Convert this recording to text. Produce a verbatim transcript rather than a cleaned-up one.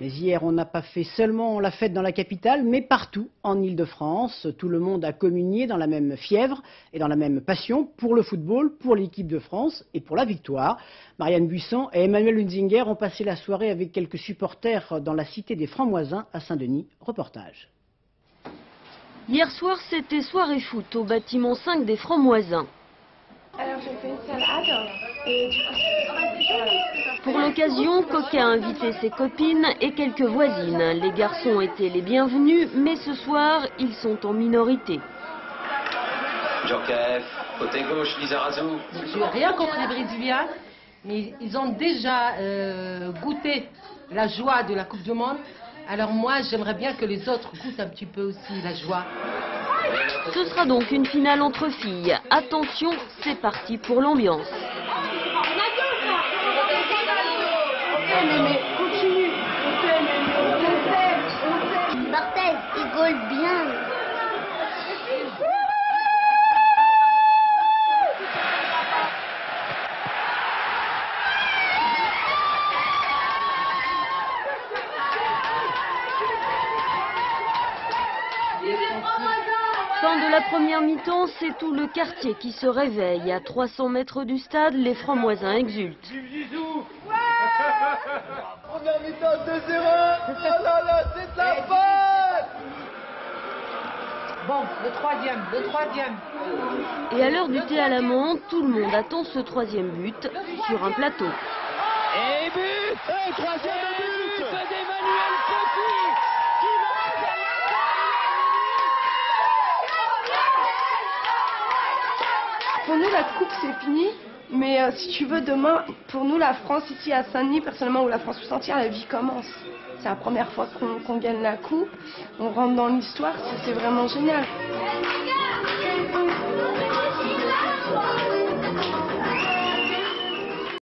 Mais hier, on n'a pas fait seulement la fête dans la capitale, mais partout en Ile-de-France. Tout le monde a communié dans la même fièvre et dans la même passion pour le football, pour l'équipe de France et pour la victoire. Marianne Buisson et Emmanuel Unzinger ont passé la soirée avec quelques supporters dans la cité des Francs-Moisins à Saint-Denis. Reportage. Hier soir, c'était soirée foot au bâtiment cinq des Francs-Moisins. Alors j'ai fait une salade et du coup... Pour l'occasion, KOCA a invité ses copines et quelques voisines. Les garçons étaient les bienvenus, mais ce soir, ils sont en minorité. Joker, côté gauche, Lizarazu. Je n'ai rien contre les Brésiliens, mais ils ont déjà euh, goûté la joie de la Coupe du monde. Alors moi, j'aimerais bien que les autres goûtent un petit peu aussi la joie. Ce sera donc une finale entre filles. Attention, c'est parti pour l'ambiance. Barthez, il colle bien. Fin de la première mi-temps, c'est tout le quartier qui se réveille. À trois cents mètres du stade, les Francs-Moisins exultent. Première mi-temps deux zéro. Oh là là, c'est la fête. Bon, le troisième, le troisième. Et à l'heure du thé à la menthe, tout le monde attend ce troisième but sur un plateau. Et but, et troisième but d'Emmanuel Petit. Pour nous, la coupe, c'est fini, mais euh, si tu veux, demain, pour nous, la France, ici à Saint-Denis, personnellement, ou la France tout entière, la vie commence. C'est la première fois qu'on qu'on gagne la coupe, on rentre dans l'histoire, c'est vraiment génial.